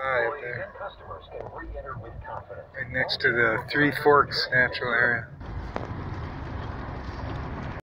Right there. And next to the Three Forks Natural Area.